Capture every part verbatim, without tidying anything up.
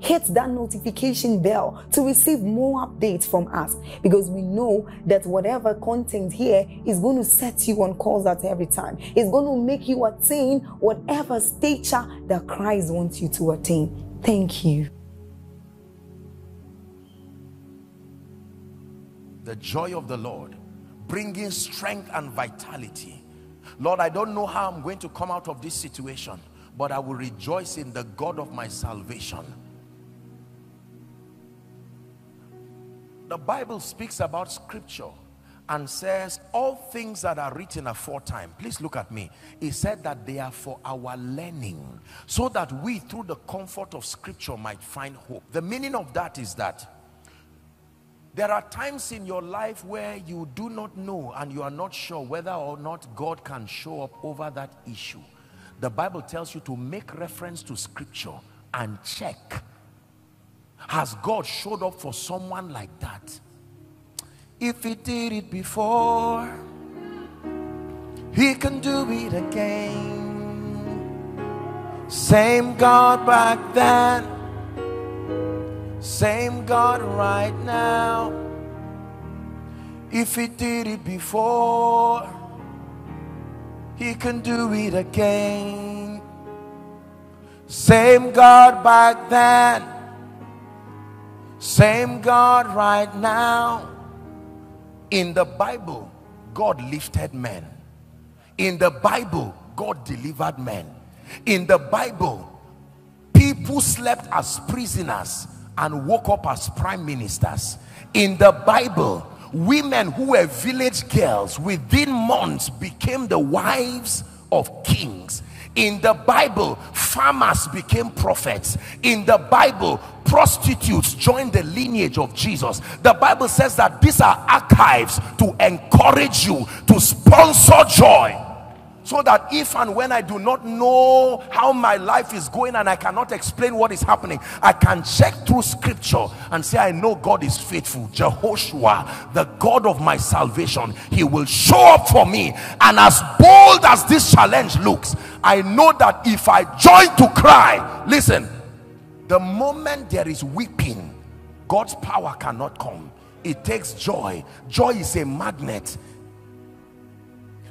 Hit that notification bell to receive more updates from us, because we know that whatever content here is going to set you on course at every time. It's going to make you attain whatever stature that Christ wants you to attain. Thank you. The joy of the Lord, bringing strength and vitality. Lord, I don't know how I'm going to come out of this situation, but I will rejoice in the God of my salvation. The Bible speaks about scripture and says all things that are written aforetime. Please look at me. It said that they are for our learning, so that we through the comfort of scripture might find hope. The meaning of that is that there are times in your life where you do not know and you are not sure whether or not God can show up over that issue. The Bible tells you to make reference to scripture and check. Has God showed up for someone like that? If he did it before, he can do it again. Same God back then, same God right now. If he did it before, he can do it again. Same God back then, same God right now. In the Bible, God lifted men. In the Bible, God delivered men. In the Bible, people slept as prisoners and woke up as prime ministers. In the Bible, women who were village girls within months became the wives of kings. In the Bible, farmers became prophets. In the Bible, prostitutes joined the lineage of Jesus. The Bible says that these are archives to encourage you, to sponsor joy, so that if and when I do not know how my life is going and I cannot explain what is happening, I can check through scripture and say, I know God is faithful. Jehoshua, the God of my salvation, he will show up for me. And as bold as this challenge looks, I know that if I join to cry, listen, the moment there is weeping, God's power cannot come. It takes joy. Joy is a magnet.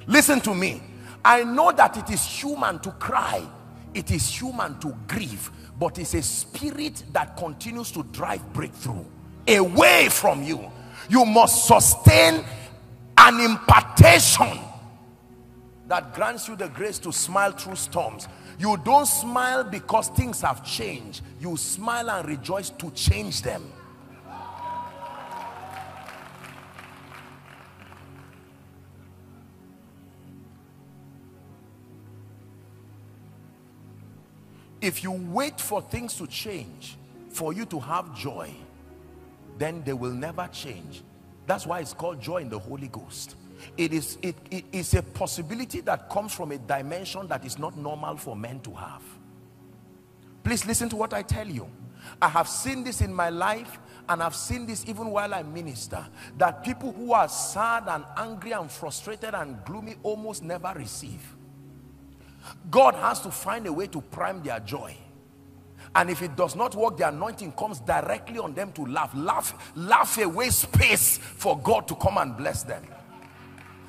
Listen to me. I know that it is human to cry, it is human to grieve, but it's a spirit that continues to drive breakthrough away from you. You must sustain an impartation that grants you the grace to smile through storms. You don't smile because things have changed. You smile and rejoice to change them. If you wait for things to change for you to have joy, then they will never change. That's why it's called joy in the Holy Ghost. It is, it, it is a possibility that comes from a dimension that is not normal for men to have. Please listen to what I tell you. I have seen this in my life, and I've seen this even while I minister, that people who are sad and angry and frustrated and gloomy almost never receive. God has to find a way to prime their joy. And if it does not work, the anointing comes directly on them to laugh. Laugh, laugh away space for God to come and bless them.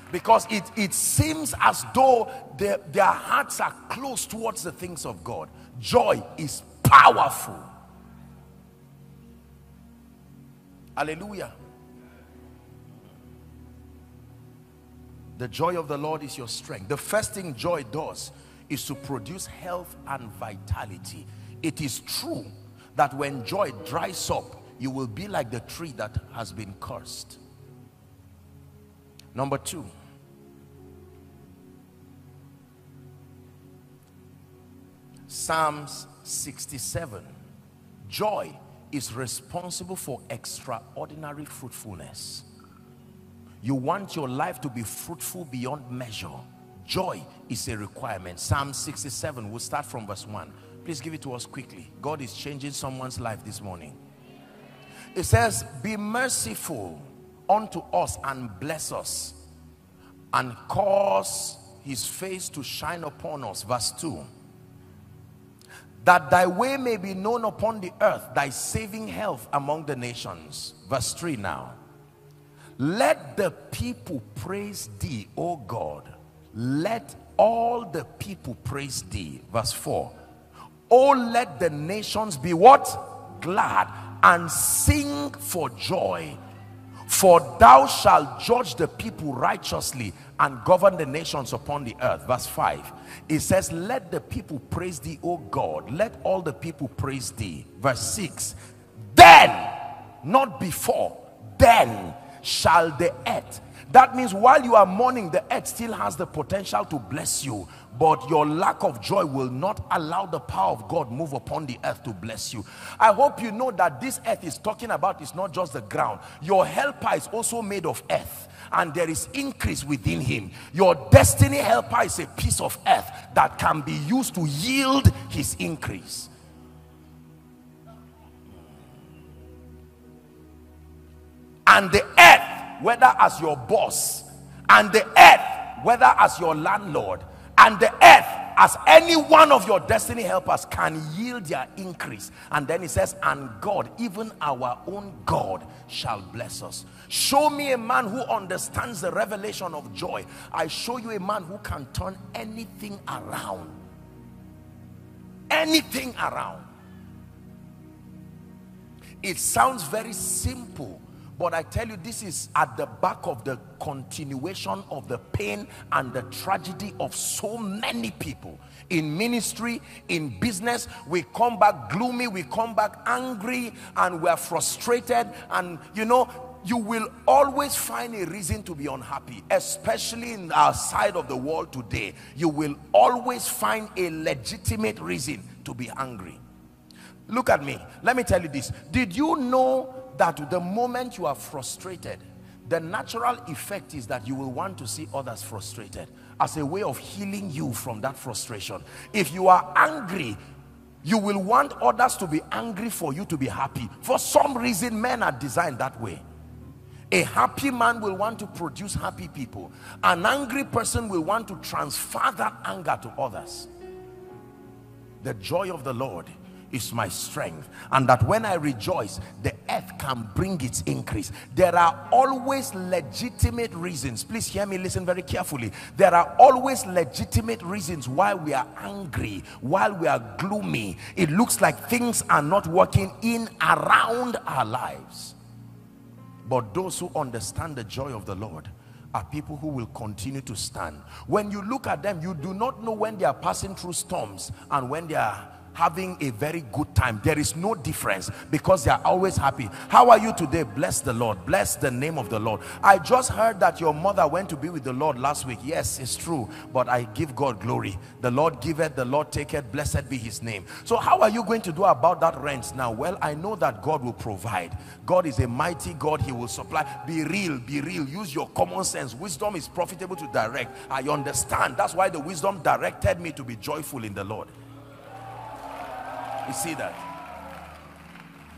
Because it, it seems as though their, their hearts are close towards the things of God. Joy is powerful. Hallelujah. The joy of the Lord is your strength. The first thing joy does is to produce health and vitality. It is true that when joy dries up, you will be like the tree that has been cursed. Number two, Psalms sixty-seven. Joy is responsible for extraordinary fruitfulness. You want your life to be fruitful beyond measure. Joy is a requirement. Psalm sixty-seven, we'll start from verse one. Please give it to us quickly. God is changing someone's life this morning. It says, be merciful unto us and bless us, and cause his face to shine upon us. Verse two. That thy way may be known upon the earth, thy saving health among the nations. Verse three now. Let the people praise thee, O God. Let all the people praise thee. Verse four. Oh, let the nations be what? Glad, and sing for joy. For thou shalt judge the people righteously and govern the nations upon the earth. Verse five. It says, let the people praise thee, O God. Let all the people praise thee. Verse six. Then, not before, then shall the earth. That means while you are mourning, the earth still has the potential to bless you. But your lack of joy will not allow the power of God move upon the earth to bless you. I hope you know that this earth is talking about is not just the ground. Your helper is also made of earth, and there is increase within him. Your destiny helper is a piece of earth that can be used to yield his increase. And the earth, whether as your boss, and the earth, whether as your landlord, and the earth, as any one of your destiny helpers, can yield their increase. And then it says, and God, even our own God, shall bless us. Show me a man who understands the revelation of joy. I show you a man who can turn anything around. Anything around. It sounds very simple. But I tell you, this is at the back of the continuation of the pain and the tragedy of so many people. In ministry, in business, we come back gloomy, we come back angry, and we're frustrated. And you know, you will always find a reason to be unhappy, especially in our side of the world today. You will always find a legitimate reason to be angry. Look at me. Let me tell you this. Did you know that the moment you are frustrated, the natural effect is that you will want to see others frustrated as a way of healing you from that frustration? If you are angry, you will want others to be angry for you to be happy. For some reason, men are designed that way. A happy man will want to produce happy people. An angry person will want to transfer that anger to others. The joy of the Lord is my strength, and that when I rejoice, the earth can bring its increase. There are always legitimate reasons. Please hear me, listen very carefully. There are always legitimate reasons why we are angry, why we are gloomy. It looks like things are not working in around our lives. But those who understand the joy of the Lord are people who will continue to stand. When you look at them, you do not know when they are passing through storms and when they are having a very good time. There is no difference because they are always happy. How are you today? Bless the Lord. Bless the name of the Lord. I just heard that your mother went to be with the Lord last week. Yes, it's true, but I give God glory. The Lord giveth, the Lord taketh, blessed be his name. So how are you going to do about that rent now? Well, I know that God will provide. God is a mighty God. He will supply. Be real, be real. Use your common sense. Wisdom is profitable to direct. I understand. That's why the wisdom directed me to be joyful in the Lord. You see that?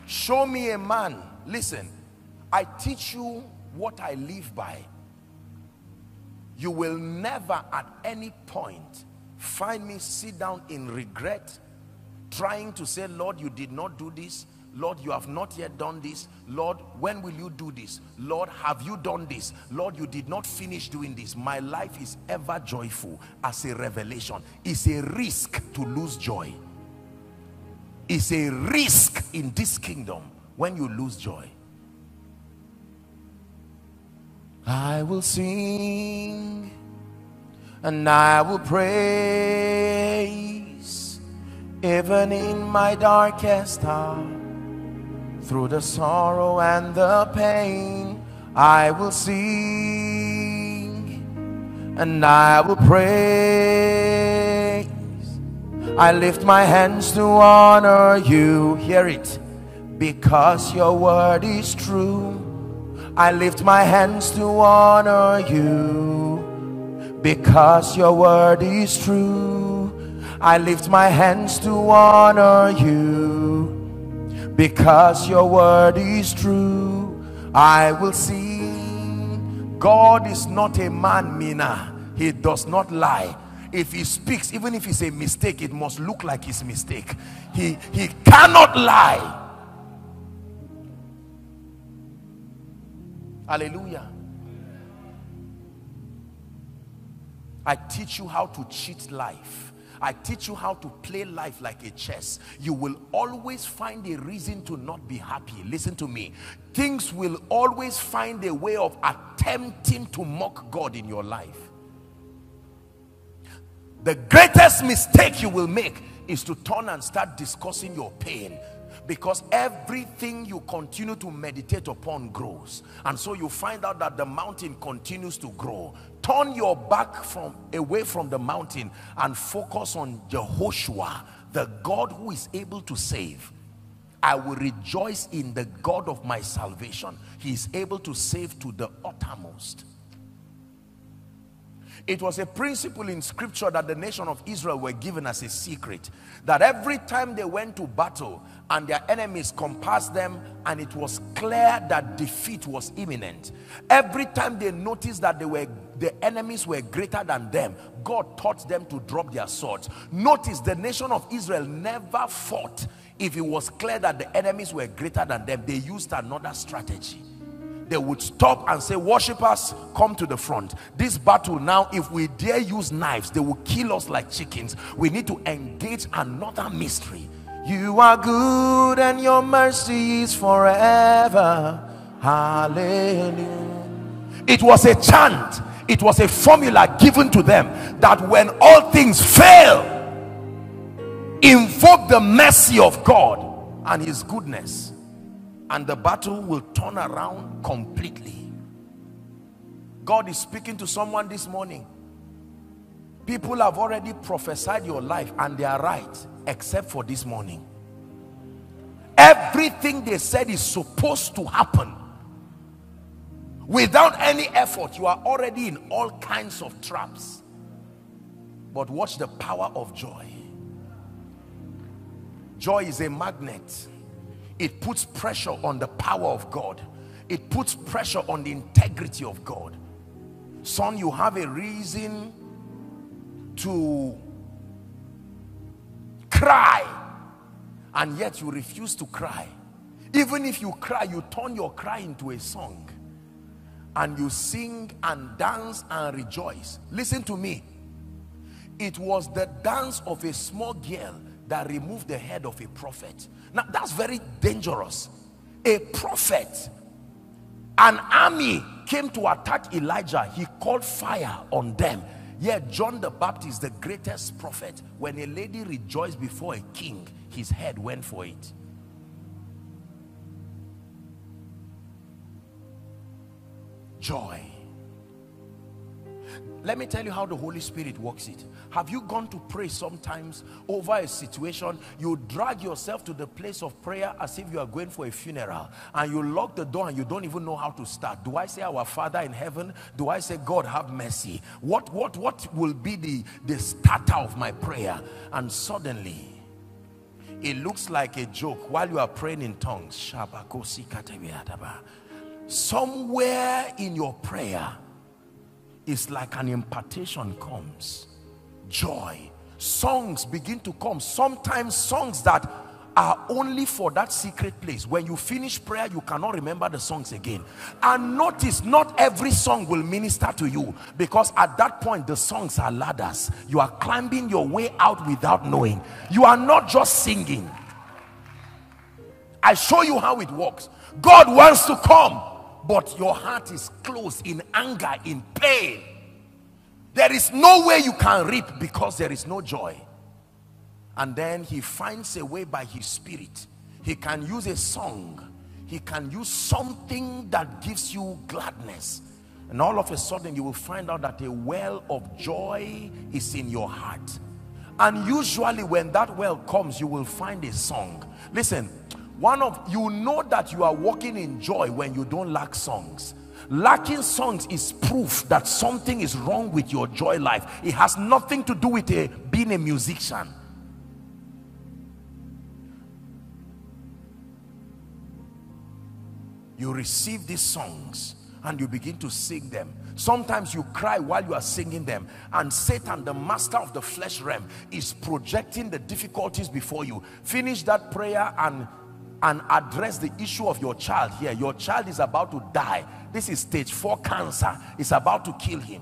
Show me a man. Listen, I teach you what I live by. You will never at any point find me sit down in regret, trying to say, Lord, you did not do this. Lord, you have not yet done this. Lord, when will you do this? Lord, have you done this? Lord, you did not finish doing this. My life is ever joyful as a revelation. It's a risk to lose joy. It's a risk in this kingdom when you lose joy. I will sing and I will praise, even in my darkest hour. Through the sorrow and the pain, I will sing and I will praise. I lift my hands to honor you. Hear it. Because your word is true, I lift my hands to honor you. Because your word is true, I lift my hands to honor you. Because your word is true, I will sing. God is not a man, Mina. He does not lie. If he speaks, even if it's a mistake, it must look like his mistake. He, he cannot lie. Hallelujah. I teach you how to cheat life. I teach you how to play life like a chess. You will always find a reason to not be happy. Listen to me. Things will always find a way of attempting to mock God in your life. The greatest mistake you will make is to turn and start discussing your pain. Because everything you continue to meditate upon grows. And so you find out that the mountain continues to grow. Turn your back from away from the mountain and focus on Jehoshua, the God who is able to save. I will rejoice in the God of my salvation. He is able to save to the uttermost. It was a principle in scripture that the nation of Israel were given as a secret, that every time they went to battle and their enemies compassed them and it was clear that defeat was imminent, every time they noticed that they were the enemies were greater than them, God taught them to drop their swords. Notice the nation of Israel never fought if it was clear that the enemies were greater than them. They used another strategy. They would stop and say, worshipers, come to the front. This battle now, if we dare use knives, they will kill us like chickens. We need to engage another mystery. You are good and your mercy is forever. Hallelujah. It was a chant. It was a formula given to them that when all things fail, invoke the mercy of God and his goodness. And the battle will turn around completely. God is speaking to someone this morning. People have already prophesied your life and they are right, except for this morning. Everything they said is supposed to happen. Without any effort, you are already in all kinds of traps. But watch the power of joy. Joy is a magnet. It puts pressure on the power of God. It puts pressure on the integrity of God. Son, you have a reason to cry, and yet you refuse to cry. Even if you cry, you turn your cry into a song, and you sing and dance and rejoice. Listen to me. It was the dance of a small girl that removed the head of a prophet. Now that's very dangerous. A prophet, an army came to attack Elijah. He called fire on them. Yet John the Baptist, the greatest prophet, when a lady rejoiced before a king, his head went for it. Joy. Let me tell you how the Holy Spirit works it. Have you gone to pray sometimes over a situation? You drag yourself to the place of prayer as if you are going for a funeral, and you lock the door and you don't even know how to start. Do I say our Father in heaven? Do I say God have mercy? What, what, what will be the, the starter of my prayer? And suddenly, it looks like a joke while you are praying in tongues. Somewhere in your prayer, it's like an impartation comes. Joy. Songs begin to come. Sometimes songs that are only for that secret place. When you finish prayer, you cannot remember the songs again. And notice, not every song will minister to you, because at that point, the songs are ladders. You are climbing your way out without knowing. You are not just singing. I show you how it works. God wants to come, but your heart is closed in anger, in pain. There is no way you can reap because there is no joy. And then he finds a way by his spirit. He can use a song. He can use something that gives you gladness. And all of a sudden you will find out that a well of joy is in your heart. And usually when that well comes, you will find a song. Listen, one of you know that you are walking in joy when you don't lack songs. Lacking songs is proof that something is wrong with your joy life. It has nothing to do with a, being a musician. You receive these songs and you begin to sing them. Sometimes you cry while you are singing them, and Satan, the master of the flesh realm, is projecting the difficulties before you. Finish that prayer and and address the issue of your child here. Your child is about to die. This is stage four cancer. It's about to kill him.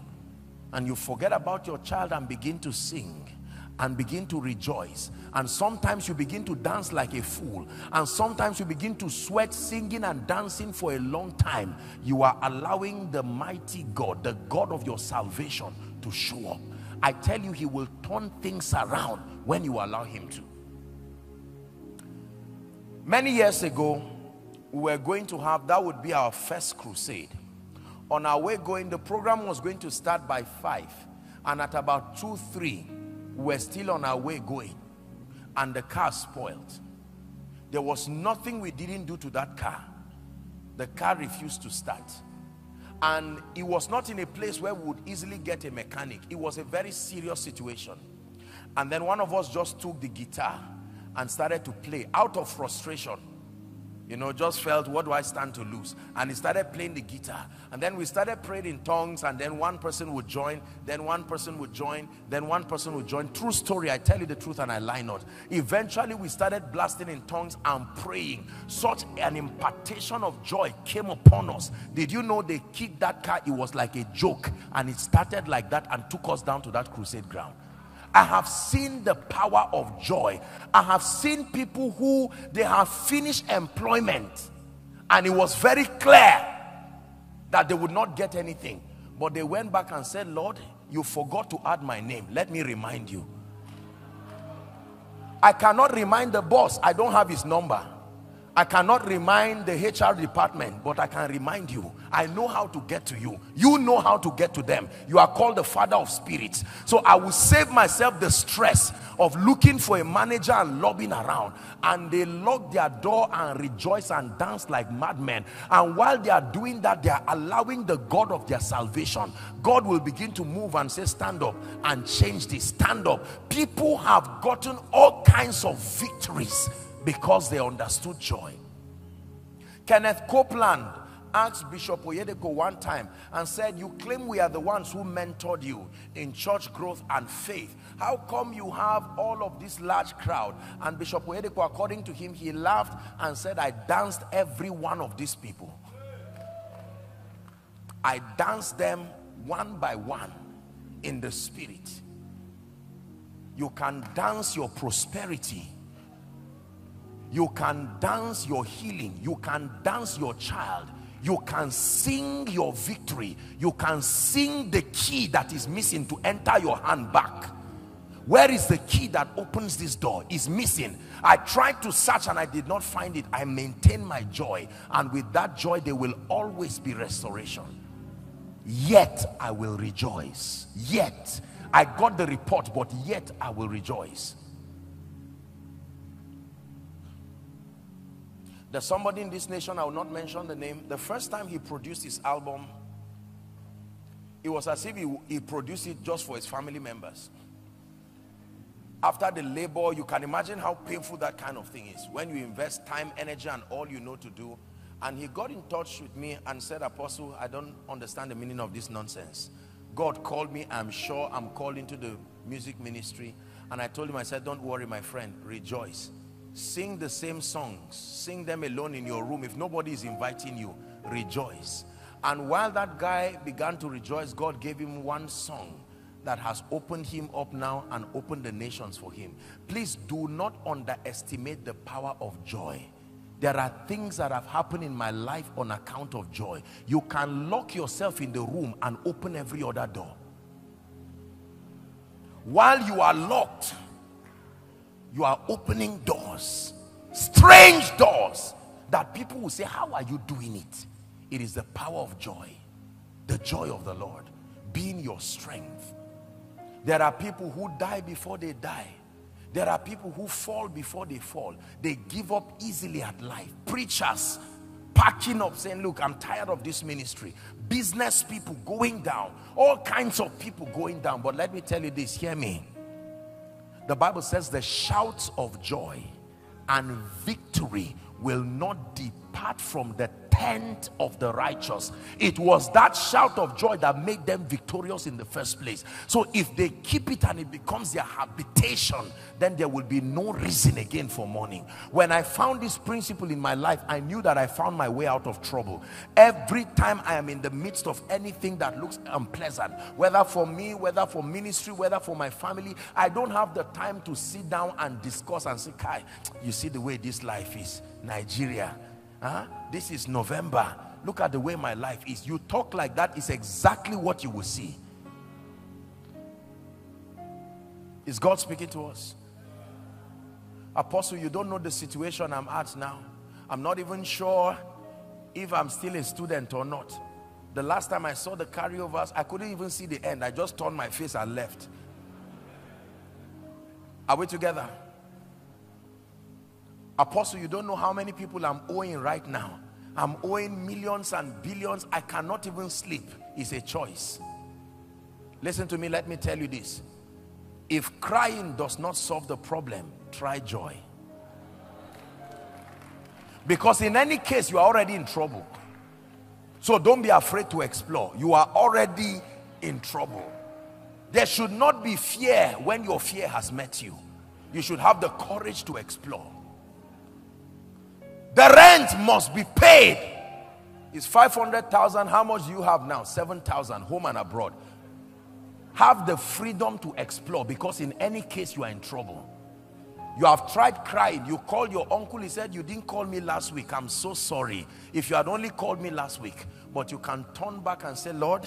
And you forget about your child and begin to sing and begin to rejoice. And sometimes you begin to dance like a fool. And sometimes you begin to sweat singing and dancing for a long time. You are allowing the mighty God, the God of your salvation, to show up. I tell you, he will turn things around when you allow him to. Many years ago, we were going to have, that would be our first crusade. On our way going, the program was going to start by five. And at about two, three, we were still on our way going. And the car spoiled. There was nothing we didn't do to that car. The car refused to start. And it was not in a place where we would easily get a mechanic. It was a very serious situation. And then one of us just took the guitar and started to play out of frustration. You know, just felt, what do I stand to lose? And he started playing the guitar. And then we started praying in tongues, and then one person would join, then one person would join, then one person would join. True story, I tell you the truth and I lie not. Eventually, we started blasting in tongues and praying. Such an impartation of joy came upon us. Did you know they kicked that car? It was like a joke. And it started like that and took us down to that crusade ground. I have seen the power of joy. I have seen people who they have finished employment, and it was very clear that they would not get anything. But they went back and said, Lord, you forgot to add my name. Let me remind you. I cannot remind the boss. I don't have his number. I cannot remind the H R department, but I can remind you. I know how to get to you. You know how to get to them. You are called the father of spirits. So I will save myself the stress of looking for a manager and lobbying around. And they lock their door and rejoice and dance like madmen. And while they are doing that, they are allowing the God of their salvation. God will begin to move and say, stand up and change this. Stand up. People have gotten all kinds of victories because they understood joy. Kenneth Copeland asked Bishop Oyedeko one time and said, you claim we are the ones who mentored you in church growth and faith. How come you have all of this large crowd? And Bishop Oyedeko, according to him, he laughed and said, I danced every one of these people. I danced them one by one in the spirit. You can dance your prosperity. You can dance your healing. You can dance your child. You can sing your victory. You can sing the key that is missing to enter your hand back. Where is the key that opens this door? It's missing. I tried to search and I did not find it. I maintain my joy. And with that joy, there will always be restoration. Yet I will rejoice. Yet. I got the report, but yet I will rejoice. There's somebody in this nation, I will not mention the name. The first time he produced his album, it was as if he, he produced it just for his family members. After the labor, you can imagine how painful that kind of thing is. When you invest time, energy, and all you know to do. And he got in touch with me and said, Apostle, I don't understand the meaning of this nonsense. God called me, I'm sure I'm called into the music ministry. And I told him, I said, don't worry, my friend, rejoice. Sing the same songs. Sing them alone in your room. If nobody is inviting you, rejoice. And while that guy began to rejoice, God gave him one song that has opened him up now and opened the nations for him. Please do not underestimate the power of joy. There are things that have happened in my life on account of joy. You can lock yourself in the room and open every other door. While you are locked, you are opening doors, strange doors, that people will say, how are you doing it? It is the power of joy, the joy of the Lord being your strength. There are people who die before they die. There are people who fall before they fall. They give up easily at life. Preachers packing up saying, look, I'm tired of this ministry. Business people going down. All kinds of people going down. But let me tell you this, hear me. The Bible says the shouts of joy and victory will not depart from the tent of the righteous. It was that shout of joy that made them victorious in the first place. So if they keep it and it becomes their habitation, then there will be no reason again for mourning. When I found this principle in my life, I knew that I found my way out of trouble. Every time I am in the midst of anything that looks unpleasant, whether for me, whether for ministry, whether for my family, I don't have the time to sit down and discuss and say, Kai, you see the way this life is. Nigeria, huh? This is November. Look at the way my life is. You talk like that, it's exactly what you will see. Is God speaking to us? Apostle, you don't know the situation I'm at now. I'm not even sure if I'm still a student or not. The last time I saw the carryovers, I couldn't even see the end. I just turned my face and left. Are we together? Apostle, you don't know how many people I'm owing right now. I'm owing millions and billions. I cannot even sleep. It's a choice. Listen to me. Let me tell you this. If crying does not solve the problem, try joy. Because in any case, you are already in trouble. So don't be afraid to explore. You are already in trouble. There should not be fear when your fear has met you. You should have the courage to explore. The rent must be paid. It's five hundred thousand. How much do you have now? seven thousand, home and abroad. Have the freedom to explore, because in any case you are in trouble. You have tried crying. You called your uncle. He said, you didn't call me last week. I'm so sorry. If you had only called me last week. But you can turn back and say, Lord,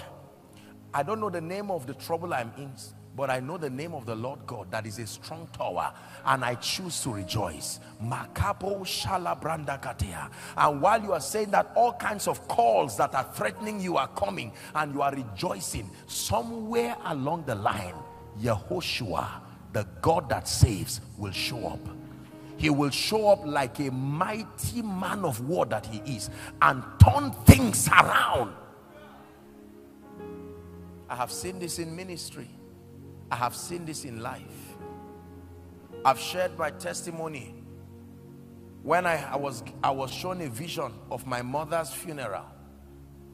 I don't know the name of the trouble I'm in, but I know the name of the Lord God, that is a strong tower, and I choose to rejoice. Makapo Shalabranda Katea. And while you are saying that, all kinds of calls that are threatening you are coming, and you are rejoicing. Somewhere along the line, Yehoshua, the God that saves, will show up. He will show up like a mighty man of war that he is, and turn things around. I have seen this in ministry. I have seen this in life. I've shared my testimony. When I, I, was, I was shown a vision of my mother's funeral.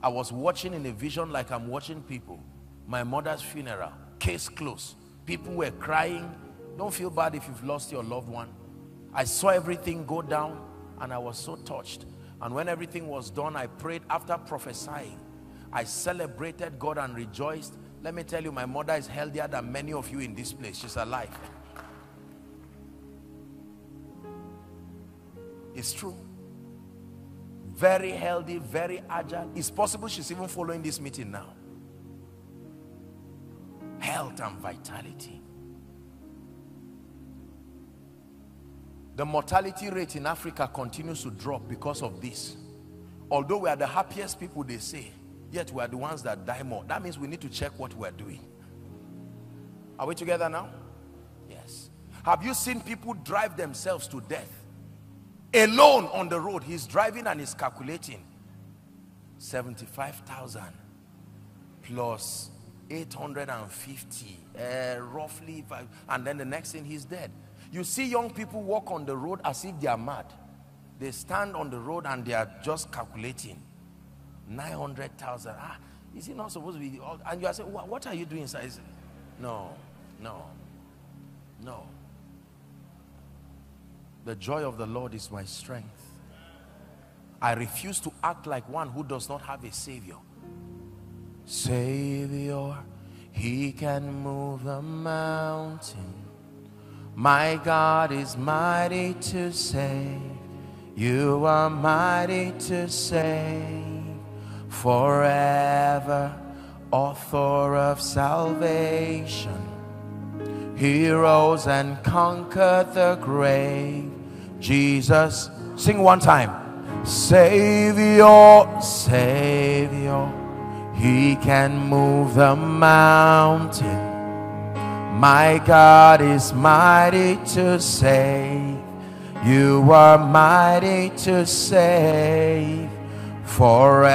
I was watching in a vision like I'm watching people. My mother's funeral. Case closed. People were crying. Don't feel bad if you've lost your loved one. I saw everything go down and I was so touched. And when everything was done, I prayed after prophesying. I celebrated God and rejoiced. Let me tell you, my mother is healthier than many of you in this place. She's alive. It's true. Very healthy, very agile. It's possible she's even following this meeting now. Health and vitality. The mortality rate in Africa continues to drop because of this. Although we are the happiest people, they say, yet we are the ones that die more. That means we need to check what we are doing. Are we together now? Yes. Have you seen people drive themselves to death? Alone on the road, he's driving and he's calculating. seventy-five thousand plus eight hundred fifty, uh, roughly, five, and then the next thing he's dead. You see young people walk on the road as if they are mad. They stand on the road and they are just calculating. nine hundred thousand. Ah, is it not supposed to be? All, and you are saying, what are you doing, sir? No, no, no. The joy of the Lord is my strength. I refuse to act like one who does not have a Savior. Savior, He can move the mountain. My God is mighty to save. You are mighty to save, forever author of salvation. He rose and conquered the grave. Jesus, sing one time. Savior, Savior, He can move the mountain. My God is mighty to save. You are mighty to save, forever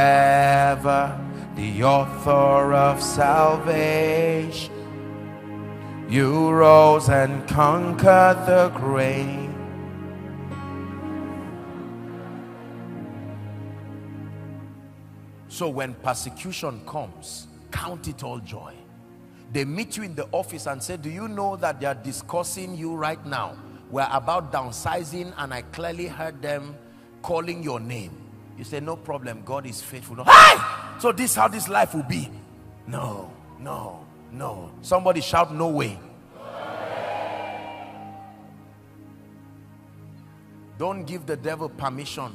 the author of salvation. You rose and conquered the grave. So when persecution comes, count it all joy. They meet you in the office and say, do you know that they are discussing you right now? We're about downsizing and I clearly heard them calling your name. You say, no problem, God is faithful. No. Hey! So this is how this life will be. No, no, no. Somebody shout, no way. Don't give the devil permission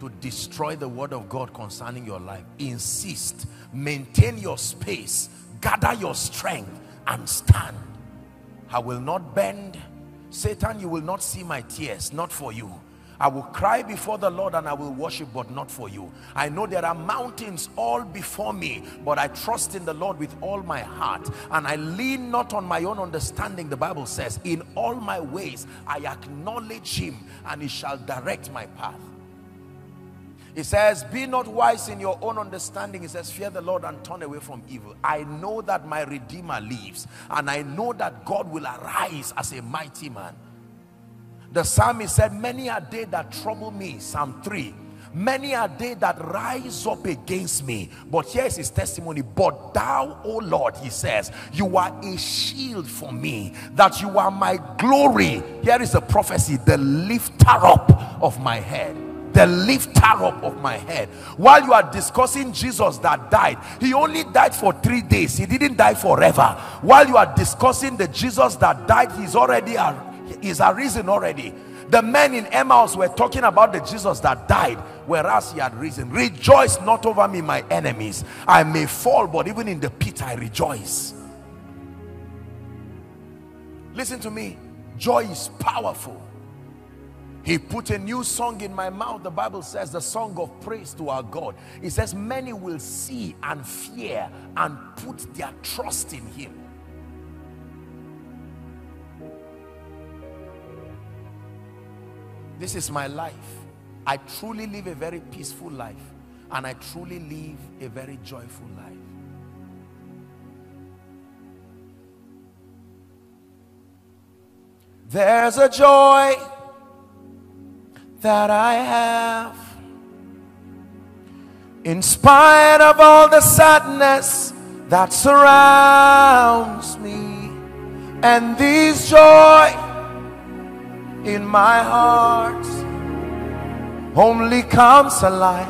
to destroy the word of God concerning your life. Insist, maintain your space, gather your strength and stand. I will not bend. Satan, you will not see my tears, not for you. I will cry before the Lord and I will worship, but not for you. I know there are mountains all before me, but I trust in the Lord with all my heart. And I lean not on my own understanding, the Bible says. In all my ways, I acknowledge Him and He shall direct my path. It says, be not wise in your own understanding. It says, fear the Lord and turn away from evil. I know that my Redeemer lives, and I know that God will arise as a mighty man. The psalmist said, many are they that trouble me, Psalm three. Many are they that rise up against me. But here is his testimony. But thou, O Lord, he says, you are a shield for me, that you are my glory. Here is a prophecy, the lifter up of my head. The lifter up of my head. While you are discussing Jesus that died, He only died for three days. He didn't die forever. While you are discussing the Jesus that died, He's already is arisen already. The men in Emmaus were talking about the Jesus that died, whereas He had risen. Rejoice not over me, my enemies. I may fall, but even in the pit I rejoice. Listen to me. Joy is powerful. He put a new song in my mouth. The Bible says, the song of praise to our God. It says, many will see and fear and put their trust in Him. This is my life. I truly live a very peaceful life, and I truly live a very joyful life. There's a joy that I have, in spite of all the sadness that surrounds me, and this joy in my heart only comes alive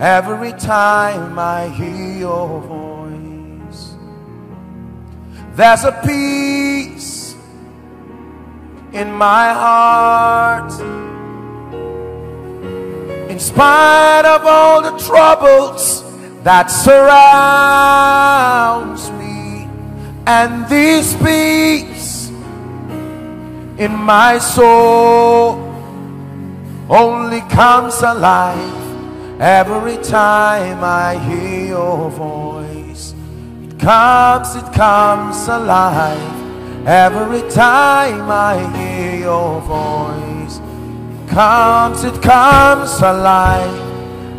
every time I hear your voice. There's a peace in my heart, in spite of all the troubles that surrounds me, and this peace in my soul only comes alive every time I hear your voice. It comes, it comes alive every time I hear your voice. Comes, it comes alive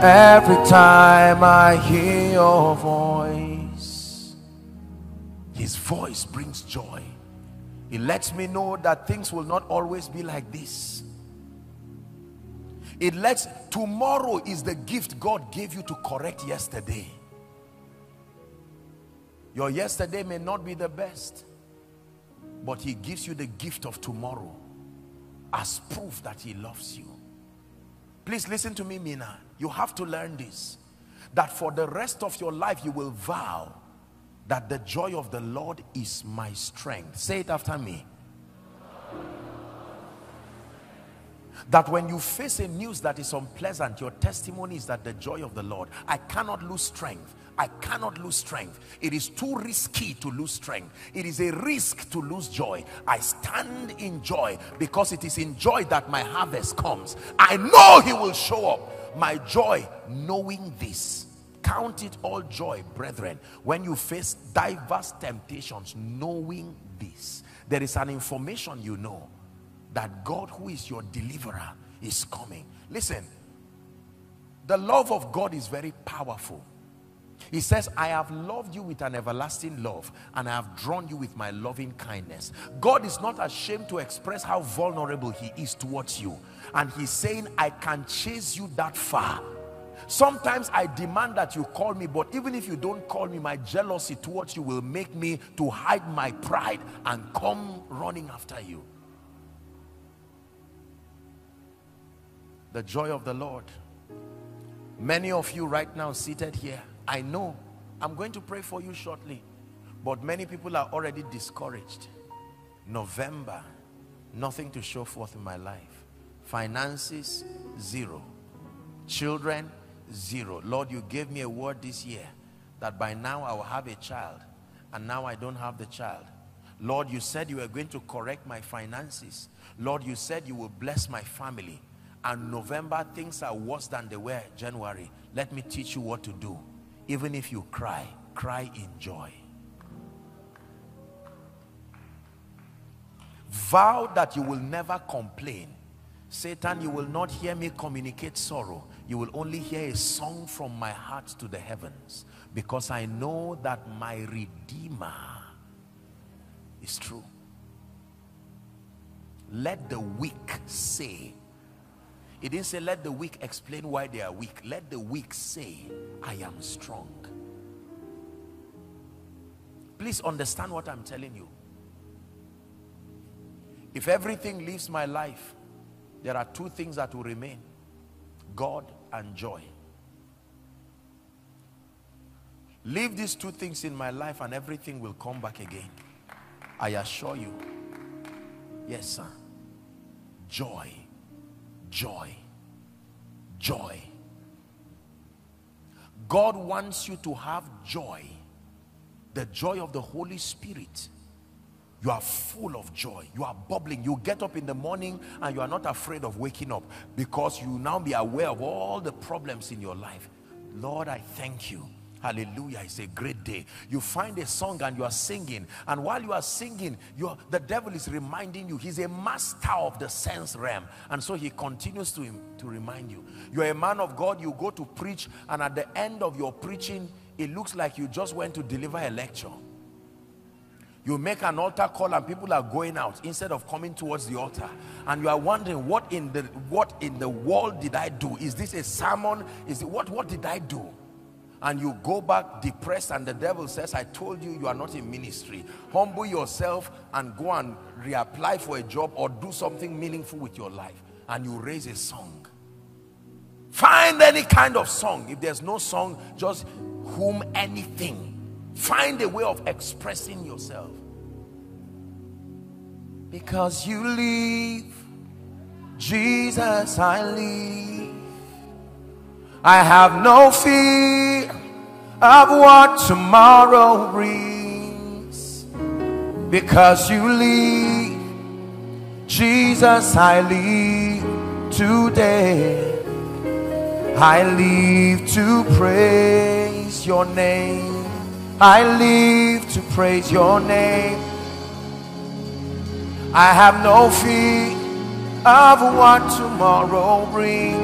every time I hear your voice. His voice brings joy. He lets me know that things will not always be like this. It lets, tomorrow is the gift God gave you to correct yesterday. Your yesterday may not be the best, but He gives you the gift of tomorrow as proof that He loves you. Please listen to me, Mina. You have to learn this, that for the rest of your life you will vow that the joy of the Lord is my strength. Say it after me. That when you face a news that is unpleasant, your testimony is that the joy of the Lord. I cannot lose strength. I cannot lose strength. It is too risky to lose strength. It is a risk to lose joy. I stand in joy because it is in joy that my harvest comes. I know he will show up. My joy, knowing this. Count it all joy, brethren, when you face diverse temptations, knowing this. There is an information you know that God, who is your deliverer, is coming. Listen, the love of God is very powerful. He says, I have loved you with an everlasting love, and I have drawn you with my loving kindness. God is not ashamed to express how vulnerable he is towards you. And he's saying, I can chase you that far. Sometimes I demand that you call me, but even if you don't call me, my jealousy towards you will make me to hide my pride and come running after you. The joy of the Lord. Many of you right now seated here, I know, I'm going to pray for you shortly, but many people are already discouraged. November, nothing to show forth in my life. Finances, zero. Children, zero. Lord, you gave me a word this year that by now I will have a child, and now I don't have the child. Lord, you said you were going to correct my finances. Lord, you said you will bless my family. And November, things are worse than they were January. Let me teach you what to do. Even if you cry, cry in joy. Vow that you will never complain. Satan, you will not hear me communicate sorrow. You will only hear a song from my heart to the heavens, because I know that my Redeemer is true. Let the weak say. It didn't say let the weak explain why they are weak. Let the weak say, I am strong. Please understand what I'm telling you. If everything leaves my life, there are two things that will remain: God and joy. Leave these two things in my life and everything will come back again. I assure you. Yes, sir. Joy. Joy. Joy. God wants you to have joy. The joy of the Holy Spirit. You are full of joy. You are bubbling. You get up in the morning and you are not afraid of waking up, because you now be aware of all the problems in your life. Lord, I thank you. Hallelujah. It's a great day. You find a song and you are singing, and while you are singing, you are, the devil is reminding you. He's a master of the sense realm, and so he continues to, to remind you. You're a man of God. You go to preach, and at the end of your preaching, it looks like you just went to deliver a lecture. You make an altar call and people are going out instead of coming towards the altar. And you are wondering, what in the, what in the world did I do? Is this a sermon? Is it, what, what did I do? And you go back depressed, and the devil says, I told you, you are not in ministry. Humble yourself and go and reapply for a job or do something meaningful with your life. And you raise a song. Find any kind of song. If there's no song, just hum anything. Find a way of expressing yourself. Because you live, Jesus, I live. I have no fear of what tomorrow brings. Because you live, Jesus, I live today. I live to praise your name. I live to praise your name. I have no fear of what tomorrow brings.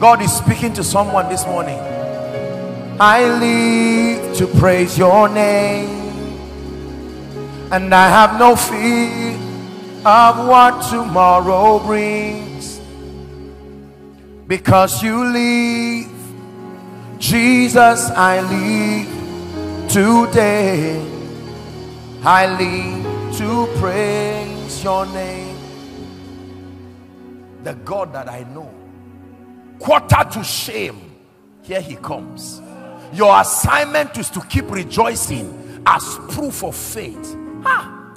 God is speaking to someone this morning. I live to praise your name. And I have no fear of what tomorrow brings. Because you live, Jesus, I live. Today, I live to praise your name. The God that I know. Quarter to shame. Here he comes. Your assignment is to keep rejoicing as proof of faith. Ha!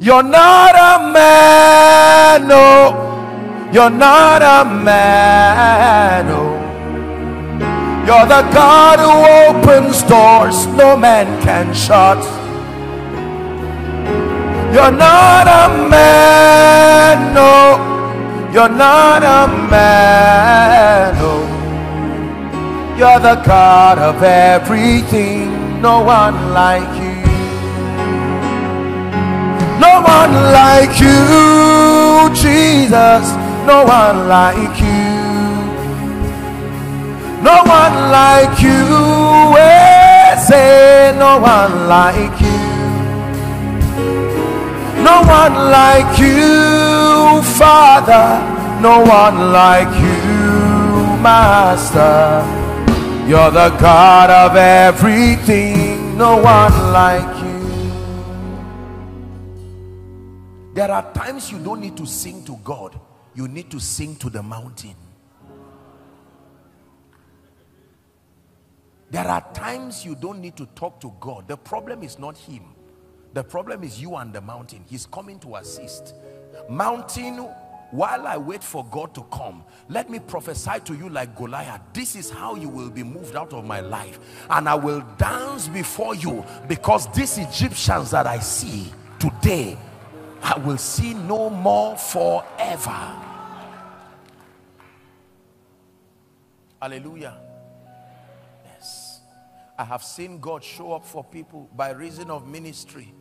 You're not a man, no. You're not a man, oh. You're the God who opens doors no man can shut. You're not a man, no. You're not a man, no. You're the God of everything, no one like you. No one like you, Jesus. No one like you. No one like you. Say no one like you. No one like you, Father. No one like you, Master. You're the God of everything. No one like you. There are times you don't need to sing to God. You need to sing to the mountain. There are times you don't need to talk to God. The problem is not him. The problem is you and the mountain. He's coming to assist. Mountain, while I wait for God to come, let me prophesy to you like Goliath. This is how you will be moved out of my life. And I will dance before you, because these Egyptians that I see today, I will see no more forever. Hallelujah. Yes. I have seen God show up for people by reason of ministry.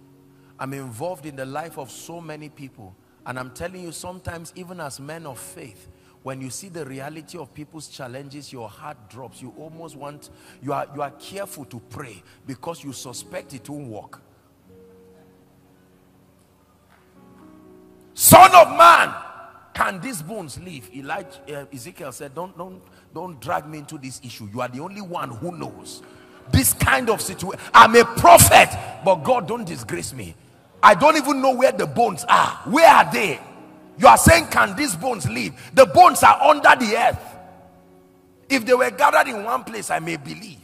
I'm involved in the life of so many people. And I'm telling you, sometimes even as men of faith, when you see the reality of people's challenges, your heart drops. You almost want, you are, you are careful to pray, because you suspect it won't work. Son of man, can these bones live? Elijah, uh, Ezekiel said, don't, don't, don't drag me into this issue. You are the only one who knows this kind of situation. I'm a prophet, but God, don't disgrace me. I don't even know where the bones are. Where are they? You are saying, can these bones live? The bones are under the earth. If they were gathered in one place, I may believe.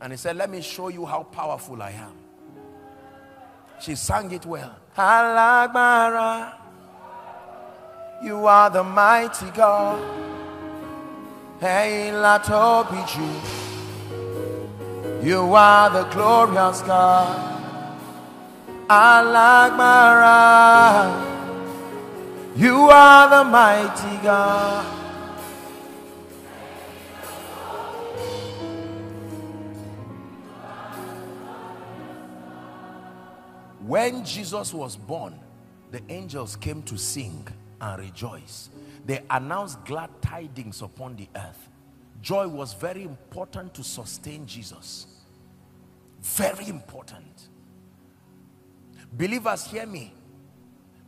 And he said, let me show you how powerful I am. She sang it well. Alagbara, you are the mighty God. Hey, Latobiju, you are the glorious God. Alagbara, you are the mighty God. When Jesus was born, the angels came to sing and rejoice. They announced glad tidings upon the earth. Joy was very important to sustain Jesus. Very important. Believers, hear me.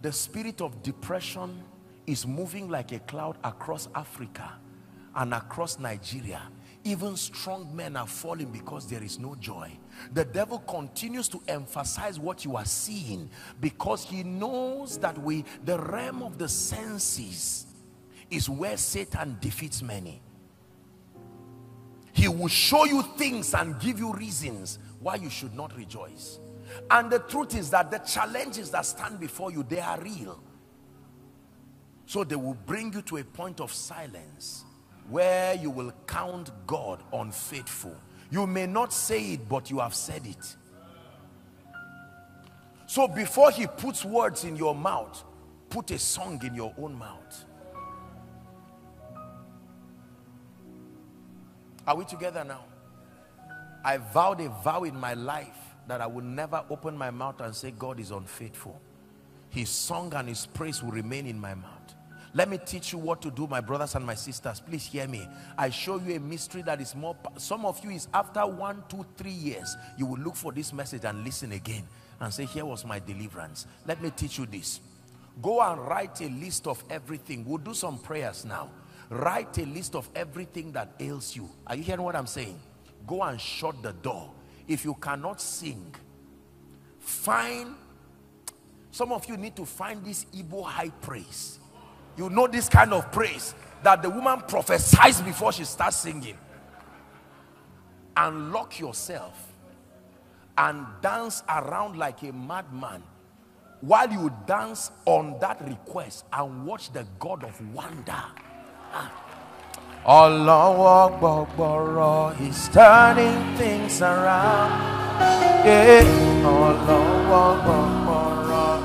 The spirit of depression is moving like a cloud across Africa and across Nigeria. Even strong men are falling because there is no joy. The devil continues to emphasize what you are seeing, because he knows that we, the realm of the senses is where Satan defeats many. He will show you things and give you reasons why you should not rejoice. And the truth is that the challenges that stand before you, they are real. So they will bring you to a point of silence, where you will count God unfaithful. You may not say it, but you have said it. So before he puts words in your mouth, put a song in your own mouth. Are we together now? I vowed a vow in my life that I would never open my mouth and say God is unfaithful. His song and his praise will remain in my mouth. Let me teach you what to do, my brothers and my sisters. Please hear me. I show you a mystery that is more... Some of you is after one, two, three years, you will look for this message and listen again and say, here was my deliverance. Let me teach you this. Go and write a list of everything. We'll do some prayers now. Write a list of everything that ails you. Are you hearing what I'm saying? Go and shut the door. If you cannot sing, find... Some of you need to find this Igbo high praise. You know this kind of praise that the woman prophesies before she starts singing. Unlock yourself and dance around like a madman. while you dance on that request and watch the God of wonder. Allah, he's turning things around. Yeah. Allah,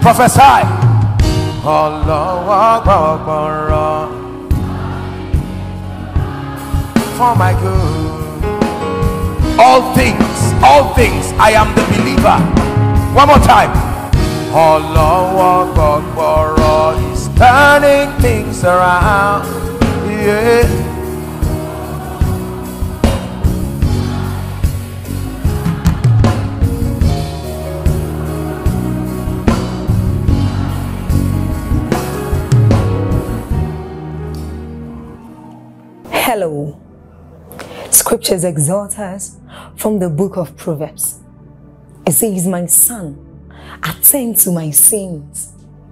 prophesy. Allah, for my good. All things, all things, I am the believer. One more time. Allah, he's turning things around. Yeah. Hello. Scriptures exhort us from the book of Proverbs. It says, my son, attend to my sins,